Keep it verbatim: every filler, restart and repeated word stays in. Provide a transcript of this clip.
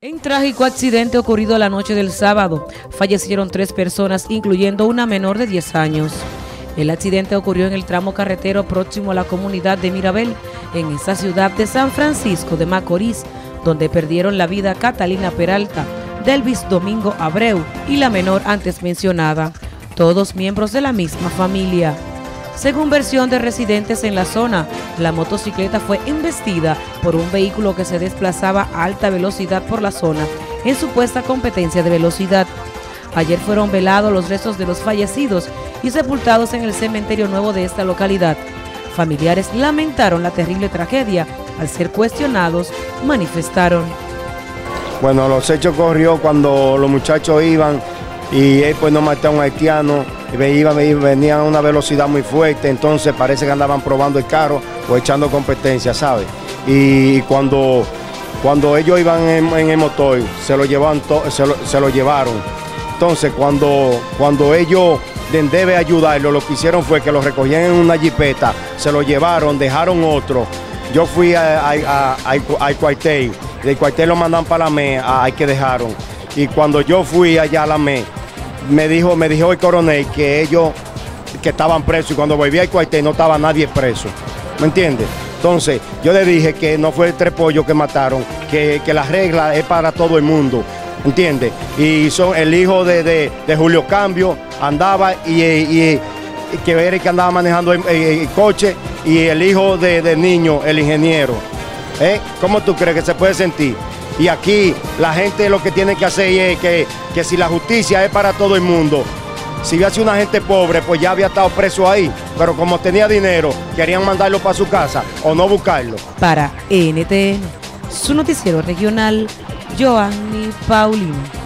En trágico accidente ocurrido la noche del sábado, fallecieron tres personas, incluyendo una menor de diez años. El accidente ocurrió en el tramo carretero próximo a la comunidad de Mirabel, en esa ciudad de San Francisco de Macorís, donde perdieron la vida Catalina Peralta, Delvis Domingo Abreu y la menor antes mencionada, todos miembros de la misma familia. Según versión de residentes en la zona, la motocicleta fue embestida por un vehículo que se desplazaba a alta velocidad por la zona, en supuesta competencia de velocidad. Ayer fueron velados los restos de los fallecidos y sepultados en el cementerio nuevo de esta localidad. Familiares lamentaron la terrible tragedia. Al ser cuestionados, manifestaron. Bueno, los hechos ocurrieron cuando los muchachos iban y él pues no mató a un haitiano, venían a una velocidad muy fuerte, entonces parece que andaban probando el carro o echando competencia, ¿sabes? Y cuando, cuando ellos iban en, en el motor, se lo, llevaban to, se, lo, se lo llevaron. Entonces cuando, cuando ellos deben ayudarlo, lo que hicieron fue que lo recogían en una jipeta, se lo llevaron, dejaron otro. Yo fui a, a, a, a, al cuartel, del cuartel lo mandan para la M E, hay que dejaron. Y cuando yo fui allá a la M E, me dijo, me dijo el coronel que ellos que estaban presos, y cuando volví al cuartel no estaba nadie preso, ¿me entiendes? Entonces yo le dije que no fue el tres pollos que mataron, que, que la regla es para todo el mundo, ¿entiendes? Y son, el hijo de, de, de Julio Cambio andaba y, y, y que era el que andaba manejando el, el, el coche, y el hijo de, de niño, el ingeniero, ¿eh? ¿Cómo tú crees que se puede sentir? Y aquí la gente lo que tiene que hacer es que, que si la justicia es para todo el mundo, si hubiera sido una gente pobre, pues ya había estado preso ahí. Pero como tenía dinero, querían mandarlo para su casa o no buscarlo. Para N T N, su noticiero regional, Giovanni Paulino.